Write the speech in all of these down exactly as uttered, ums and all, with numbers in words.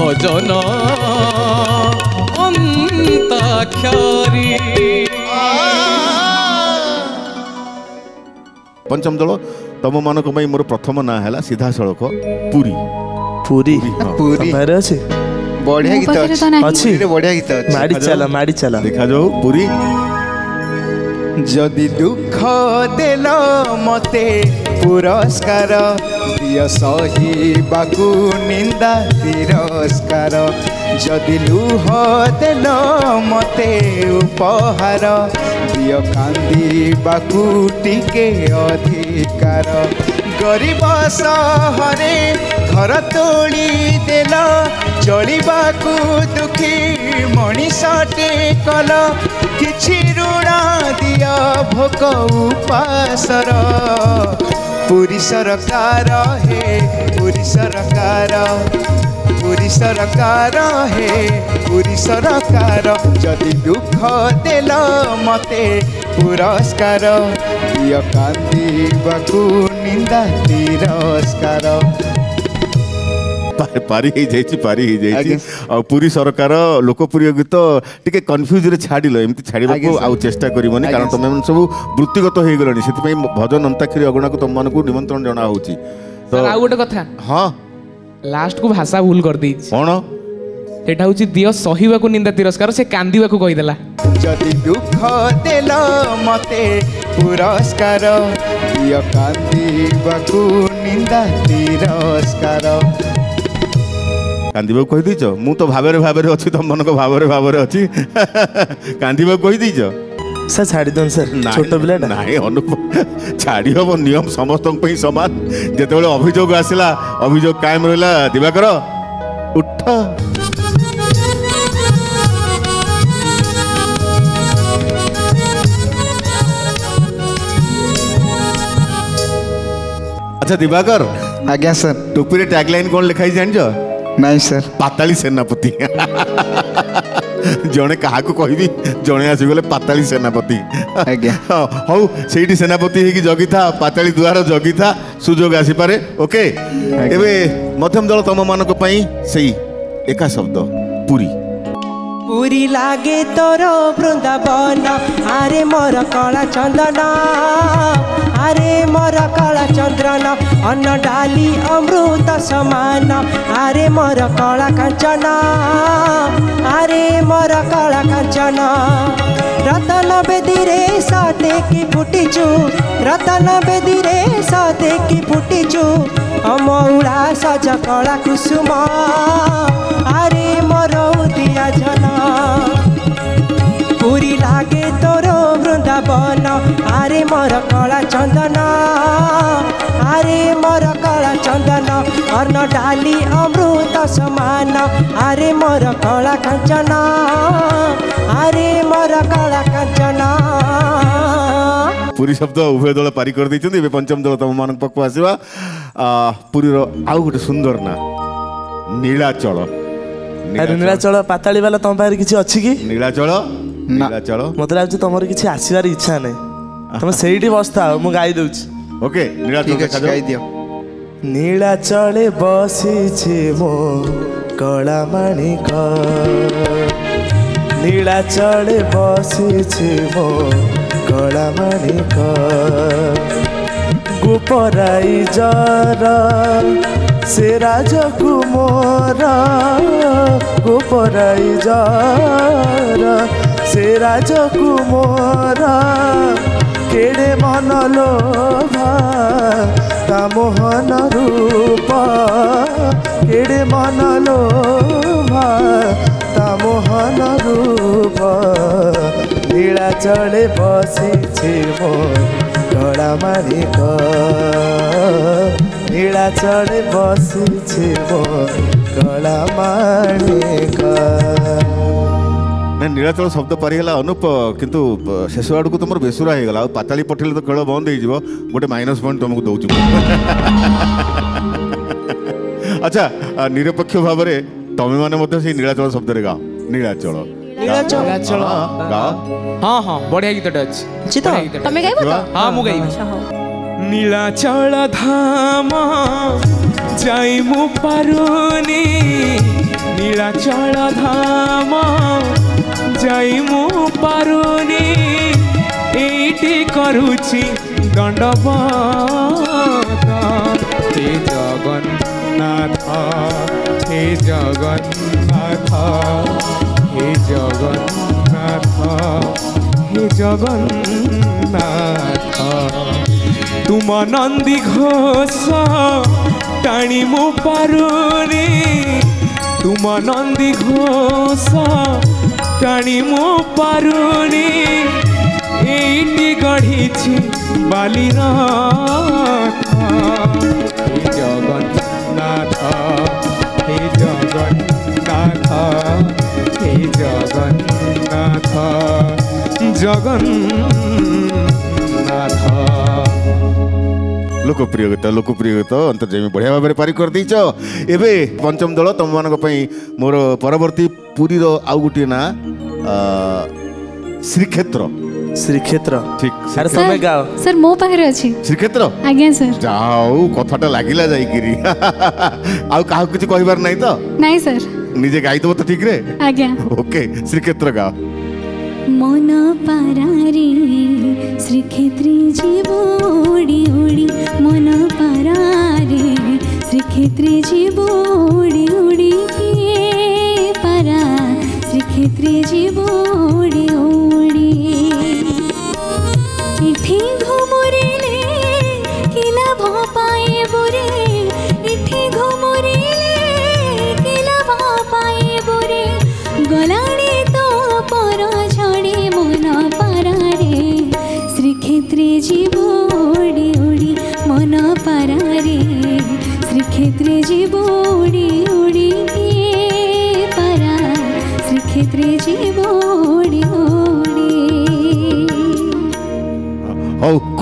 भजन अंताक्षरी। पंचम दल तुम मान मोर प्रथम ना है सीधा सड़क पुरी पुरी पुरी बढ़िया गीत बढ़िया गीत माड़ी चला माड़ी चला देखा जाओ पुरी। जदि दुख देल मते पुरस्कार दिय सहीबाकु निंदा तिरस्कार। जदि लुह देल मते उपहार दिय कांदीबाकु टिके अधिकार। गरीब सहरे घर तोड़ी देल चलिबाकु दुखी मनीषटे कल। किछि ऋण दिया भोक उपासर पूरी सरकार है पूरी सरकार पूरी सरकार है पूरी सरकार। जदि दुख देल मते पुरस्कार दिय कांदीबाकु निंदा तिरस्कार। पारी ही जाइए पारी ही जाइए आ पूरी सरकार लोकप्रिय गीत टिके कन्फ्यूज रे छाडिल एमती छाडिबा को आ चेष्टा करबोनी कारण तुम मन सब वृत्तिगत हो गेलनी सेति पई भजन अंताक्षरी अगणा को तुम मन को निमंत्रण जणा होउची। सर आ गोटे कथा हां लास्ट को भाषा भूल कर दी कोन सेटा होची दियो सहीवा को निंदा तिरस्कार से कांदीवा को कहि देला। जति दुख देल मते पुरस्कार दियो कांदीवा को निंदा तिरस्कार। कांदीबा कही दीच मु तो भावे भावे अच्छी तुम मन को भावे भावे अच्छी कांदीबा कही दीच सर छाड़ी दन सर छोट पिला नहीं अनुपम छाड़ी हम नियम समस्त सामान जिते अभियोग आसला अभियोग कायम रहा दिवाकर उठ अच्छा दिवाकर आज्ञा सर टोपी टैगलाइन कौन लिखाई जान नहीं सर पाताली सेनापति जड़े क्या कहबी जड़े आसगले पाताली सेनापति हौ से सेनापति है कि जगी था पाताली द्वार जगी था सुजोग आसीपे ओके। एवं मध्यम दल तुम मान से एका शब्द पूरी पूरी लागे तोर वृंदावन आरे मोर कला चंदन आरे मोर कला चंद्रन अन्न डाली अमृत समान आरे मोर कला कंचन आरे मोर कला कंचन। रतन बेदी रे सते की फुटिचु रतन बेदी रे सते की फुटिचु अमौला सज कला कुसुम आरे मोर दिया जना। पूरी लागे तोर वृंदावन आरे मोर कला चंदन आरे मोर कला चंदन अन्न डाली अमृत समान आरे मोर कला कंचन आरे मोर कला कंचन। पूरी शब्द उभय दल पारी कर दी पंचम दल तुम मान पक्ष आसवा पूरीर आउ गोटे सुंदर ना नीलाचल नीलाचल पाताली वाला तुम पाखे किसी अच्छी कि नीलाचल नीलाचल मतलब आज तुम किसी आसबार इच्छा ना तुम से बसता मु गाई दे ओके नीलाचले बसी मो कला माणिक नीलाचले बसी मो कला माणिक गोपराई जरा से राज कुमोरा गोपराई जरा से राज कुमोरा केड़े मन लोभा ता मोहन रूप केड़े मन लोभा ता मोहन रूप नीलाचले बसी मो कला माणिक नीला चढ़े बसी कला माणिक नीलाचल शब्द पारिगला अनुप किंतु शेष आड़ को तुम बेसुरा होगा पाताली पठेल तो खेल बंद हो गोटे माइनस पॉइंट तुमको दौच अच्छा निरपेक्ष भाव में तुम्हें मैंने से नीलाचल शब्द गाओ नीलाचल नीलाचल हाँ हाँ बढ़िया गीत हाँ मु गाइबी नीलाचल धाम जाई मु पारुनी नीलाचल धाम जाई मु पारुनी एटी करूची दंडवत हे जगन्नाथ हे जगन्नाथ हे जगन्नाथ हे जगन्नाथ तुम नंदी घोष टाणी मु पारुनी तुम नंदी घोष टाणी मु पारुनी एटी गढ़ी बाली रथ हे जगन्नाथ हे जगन्नाथ हे जगन्नाथ जगन्नाथ लोकप्रिय गीता लोकप्रिय गीत अंतर्जामी बढ़िया भाव में पारिक कर दे पंचम दल तुम मानी मोर परवर्ती पुरीर आउ गोटे ना श्रीक्षेत्र श्रीक्षेत्र ठीक सर समय गाओ सर मो पाखरे अछि श्रीक्षेत्र आज्ञा सर जाओ कथाटा लागिला जाई गिरी आउ काहू किछ कहिबार नै त नै सर निजे गाई दबो त ठीक रे आज्ञा ओके श्रीक्षेत्र गाओ मन पारारी श्रीक्षेत्री जीव ओडी ओडी मन पारारी श्रीक्षेत्री जीव ओडी ओडी के पारा श्रीक्षेत्री जीव ओडी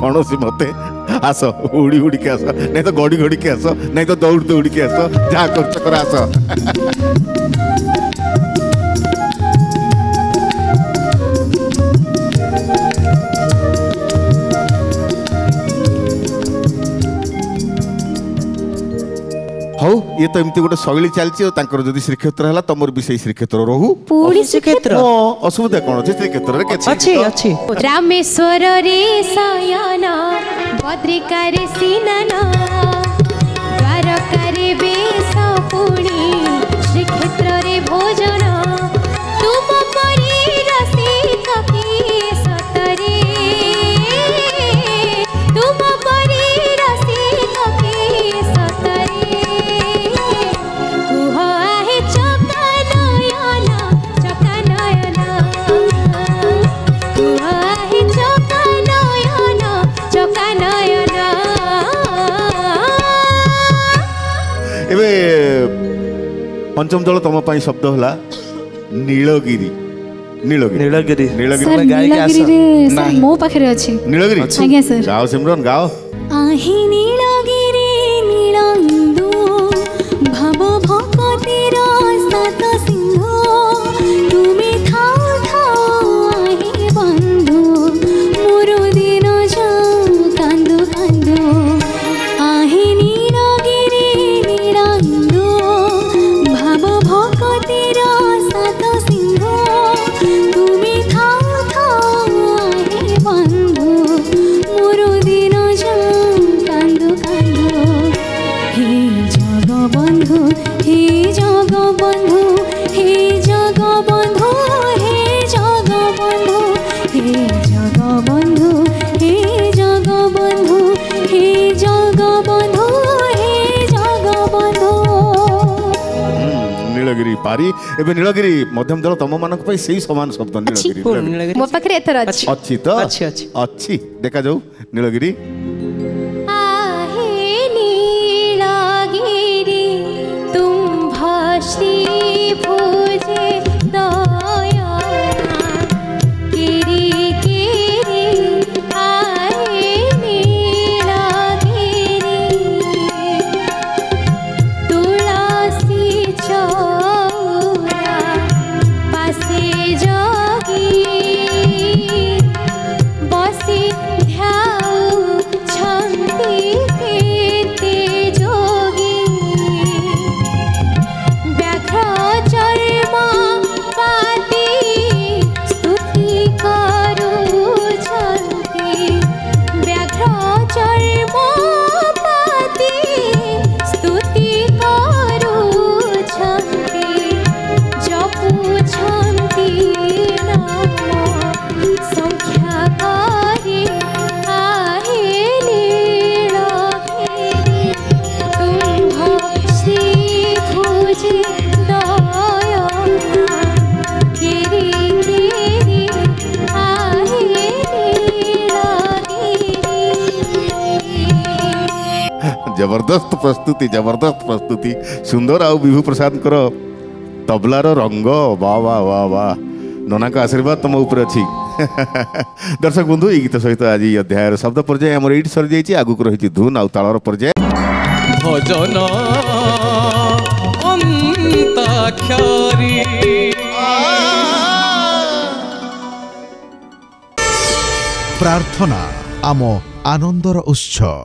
कौनसी मत आस उड़ी उड़ी के आस नहीं तो गड़ी गड़ी के आस नहीं तो दौड़ दौड़ के आस जहाँ कर आस हौ ये तो एमती गोटे शैली चलती श्रीक्षेत्र है तुम भी से श्रीक्षेत्र रहू पूरी श्रीक्षेत्र असुविधा कौन अच्छे श्रीक्षेत्र रामेश्वर रे शयन भद्रिका रे सिनन द्वारका रे बेस पुणी श्रीक्षेत्र रे भोजन तुम परी रसिक की सतरे तुम परी रसिक की सतरे पंचम दल तुम शब्द होला नीलगिरी नीलगिरी नीलगिरी नीलगिरी गाय के आसा सर मो पाखरे अछि नीलगिरी आज्ञा सर गाओ सिमरन गाओ आही नीलगिरी नीलंदु भव भक्ति रो सात सिंधु तुमे थाओ थाओ आही बंधु मोर दिन जाऊ कांदो कांदो आही नीलगिरी नीलंदु पारी एबे नीलगिरी मध्यम दल तम मानक पई सेही समान शब्द नीलगिरी मो पाखरे एतर अछि अछि त अछि अछि अछि देखा जाऊ नीलगिरी आहे नीलगिरी तुम भासी भुजे दया गिरी गिरी आहे नीलगिरी तुलसी छो जोगी बसी ध्याऊ जबरदस्त प्रस्तुति जबरदस्त प्रस्तुति सुंदर आउ विभू प्रसाद को तबलार रंग वाह वाह वाह वाह नना का आशीर्वाद तुम ऊपर अच्छी दर्शक बंधु ये गीत सहित आज अध्यायर शब्द पर्याय आम ये सरी जाइए आगुक रही धुन आउ तालर पर्याय भजन अंताक्षरी प्रार्थना आम आनंदर उत्सव।